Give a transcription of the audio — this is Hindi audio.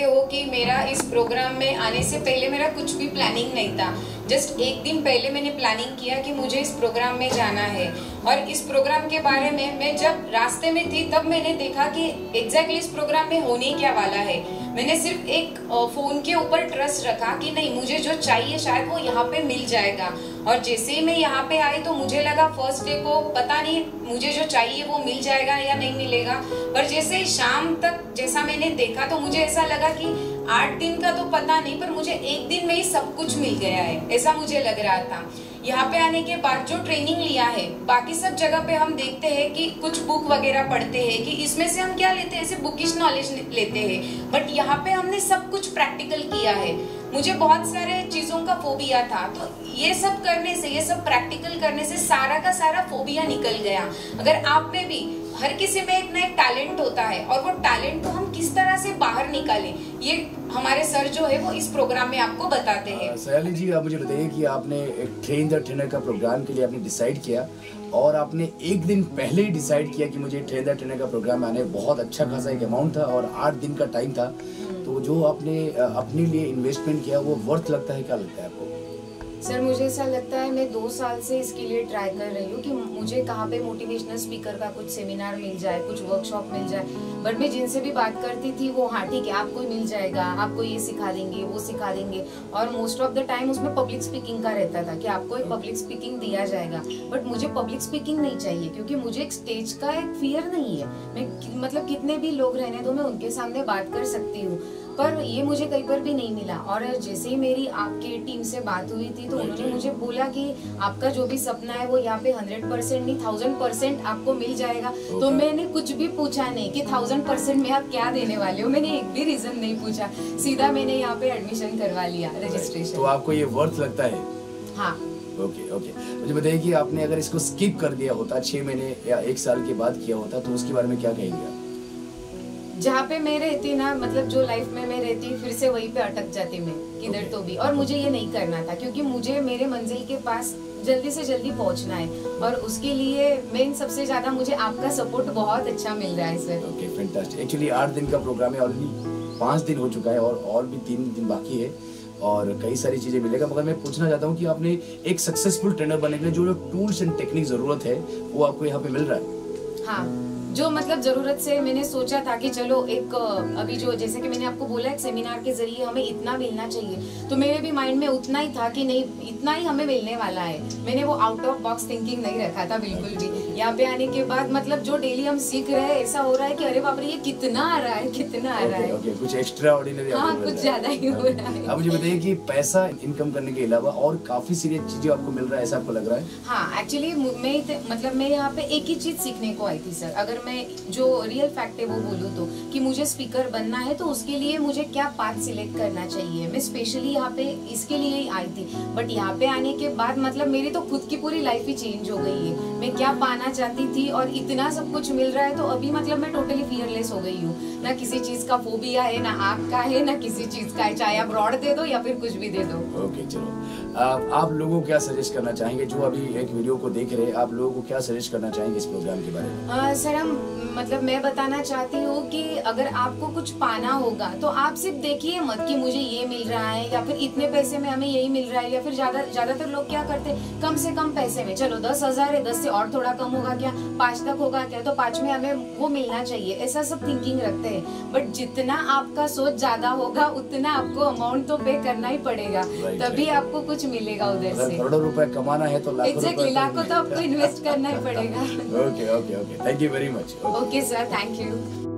हो कि मेरा इस प्रोग्राम में आने से पहले मेरा कुछ भी प्लानिंग नहीं था। जस्ट एक दिन पहले मैंने प्लानिंग किया कि मुझे इस प्रोग्राम में जाना है और इस प्रोग्राम के बारे में मैं जब रास्ते में थी तब मैंने देखा कि एग्जैक्टली इस प्रोग्राम में होने क्या वाला है। मैंने सिर्फ एक फ़ोन के ऊपर ट्रस्ट रखा कि नहीं, मुझे जो चाहिए शायद वो यहाँ पे मिल जाएगा। और जैसे ही मैं यहाँ पे आई तो मुझे लगा फर्स्ट डे को पता नहीं मुझे जो चाहिए वो मिल जाएगा या नहीं मिलेगा, पर जैसे ही शाम तक जैसा मैंने देखा तो मुझे ऐसा लगा कि 8 दिन का तो पता नहीं पर मुझे एक दिन में ही सब कुछ मिल गया है, ऐसा मुझे लग रहा था। यहाँ पे आने के बाद जो ट्रेनिंग लिया है, बाकी सब जगह पे हम देखते हैं कि कुछ बुक वगैरह पढ़ते हैं कि इसमें से हम क्या लेते हैं, ऐसे बुकिश नॉलेज लेते हैं, बट यहाँ पे हमने सब कुछ प्रैक्टिकल किया है। मुझे बहुत सारे चीज़ों का फोबिया था तो ये सब करने से, ये सब प्रैक्टिकल करने से सारा का सारा फोबिया निकल गया। अगर आप में भी, हर किसी में एक ना एक टैलेंट होता है और वो टैलेंट को हम किस तरह से बाहर निकालें, ये हमारे सर जो है वो इस प्रोग्राम में आपको बताते हैं। सयाली जी, आप मुझे बताइए कि आपने एक ट्रेन द ट्रेनर का प्रोग्राम के लिए आपने डिसाइड किया और आपने एक दिन पहले ही डिसाइड किया कि मुझे ट्रेन द ट्रेनर का प्रोग्राम आने, बहुत अच्छा खासा एक अमाउंट था और 8 दिन का टाइम था, तो जो आपने अपने लिए इन्वेस्टमेंट किया वो वर्थ लगता है, क्या लगता है आपको? सर, मुझे ऐसा लगता है मैं 2 साल से इसके लिए ट्राई कर रही हूँ कि मुझे कहाँ पे मोटिवेशनल स्पीकर का कुछ सेमिनार मिल जाए, कुछ वर्कशॉप मिल जाए, बट मैं जिनसे भी बात करती थी वो हाँ ठीक है आपको मिल जाएगा, आपको ये सिखा देंगे, वो सिखा देंगे। और मोस्ट ऑफ द टाइम उसमें पब्लिक स्पीकिंग का रहता था कि आपको एक पब्लिक स्पीकिंग दिया जाएगा, बट मुझे पब्लिक स्पीकिंग नहीं चाहिए क्योंकि मुझे एक स्टेज का एक फियर नहीं है। मैं मतलब कितने भी लोग रहने तो मैं उनके सामने बात कर सकती हूँ, पर ये मुझे कहीं पर भी नहीं मिला। और जैसे ही मेरी आपके टीम से बात हुई थी तो उन्होंने मुझे बोला कि आपका जो भी सपना है वो यहाँ पे 100% नहीं 1000% आपको मिल जाएगा। तो मैंने कुछ भी पूछा नहीं कि 1000% में आप क्या देने वाले हो, मैंने एक भी रीजन नहीं पूछा, सीधा मैंने यहाँ पे एडमिशन करवा लिया, रजिस्ट्रेशन। तो आपको ये वर्थ लगता है? हाँ। ओके। मुझे बताइए कि आपने अगर इसको स्किप कर दिया होता, 6 महीने या 1 साल के बाद किया होता तो उसके बारे में क्या कहेंगे आप? जहाँ पे मैं रहती ना, मतलब जो लाइफ में मैं रहती फिर से वहीं पे अटक जाती मैं किधर तो भी, और मुझे ये नहीं करना था क्योंकि मुझे मेरे मंजिल के पास जल्दी से जल्दी पहुँचना है और उसके लिए मेन सबसे ज़्यादा मुझे आपका सपोर्ट बहुत अच्छा मिल रहा है सर। Okay, fantastic. एक्चुअली 8 दिन का प्रोग्राम है, ऑलरेडी 5 दिन हो चुका है और भी 3 दिन बाकी है और कई सारी चीज़ें मिलेगा। मगर मैं पूछना चाहता हूँ कि आपने एक सक्सेसफुल ट्रेनर बनने के लिए जो टूल्स एंड टेक्निक ज़रूरत है वो आपको यहाँ पे मिल रहा है? हाँ, जो मतलब ज़रूरत से मैंने सोचा था कि चलो एक अभी जो जैसे कि मैंने आपको बोला एक सेमिनार के जरिए हमें इतना मिलना चाहिए, तो मेरे भी माइंड में उतना ही था कि नहीं इतना ही हमें मिलने वाला है। मैंने वो आउट ऑफ बॉक्स थिंकिंग नहीं रखा था बिल्कुल भी। यहाँ पे आने के बाद मतलब जो डेली हम सीख रहे हैं ऐसा हो रहा है कि अरे बाप रे, ये कितना आ रहा है, कितना आ रहा है। ओके, कुछ एक्स्ट्रा ऑर्डिनरी। हाँ, कुछ ज़्यादा ही हो रहा है। अब मुझे बताइए कि पैसा इनकम करने के अलावा और काफ़ी सीरियस चीज़ें आपको मिल रहा है, ऐसा आपको लग रहा है? हाँ, एक्चुअली मैं यहाँ पे एक ही चीज़ सीखने को आई थी सर। अगर मैं जो रियल फैक्ट है वो बोलूँ तो कि मुझे स्पीकर बनना है तो उसके लिए मुझे क्या पाथ सिलेक्ट करना चाहिए, मैं स्पेशली यहाँ पे इसके लिए ही आई थी। बट यहाँ पे आने के बाद मतलब मेरी तो खुद की पूरी लाइफ ही चेंज हो गई है। मैं क्या पाना चाहती थी और इतना सब कुछ मिल रहा है तो अभी मतलब मैं टोटली फियरलेस हो गई हूँ। ना किसी चीज़ का फोबिया है, ना आग का है, ना किसी चीज़ का है, चाहे आप रॉड दे दो या फिर कुछ भी दे दो। ओके, चलो आप लोगों को क्या सजेस्ट करना चाहेंगे, जो अभी एक वीडियो को देख रहे हैं, आप लोगों को क्या सजेस्ट करना चाहेंगे इस प्रोग्राम के बारे में? सर, मतलब मैं बताना चाहती हूँ कि अगर आपको कुछ पाना होगा तो आप सिर्फ देखिए मत कि मुझे ये मिल रहा है या फिर इतने पैसे में हमें यही मिल रहा है, या फिर ज़्यादातर लोग क्या करते हैं कम से कम पैसे में, चलो 10,000 है, 10 से और थोड़ा कम होगा क्या, 5 तक होगा क्या, तो 5 में हमें वो मिलना चाहिए, ऐसा सब थिंकिंग रखते हैं। बट जितना आपका सोच ज़्यादा होगा उतना आपको अमाउंट तो पे करना ही पड़ेगा, तभी आपको कुछ मिलेगा उधर से। करोड़ों रुपए कमाना है तो लाखों तो आपको इन्वेस्ट करना ही पड़ेगा। Okay, thank you very much. Okay, sir, thank you.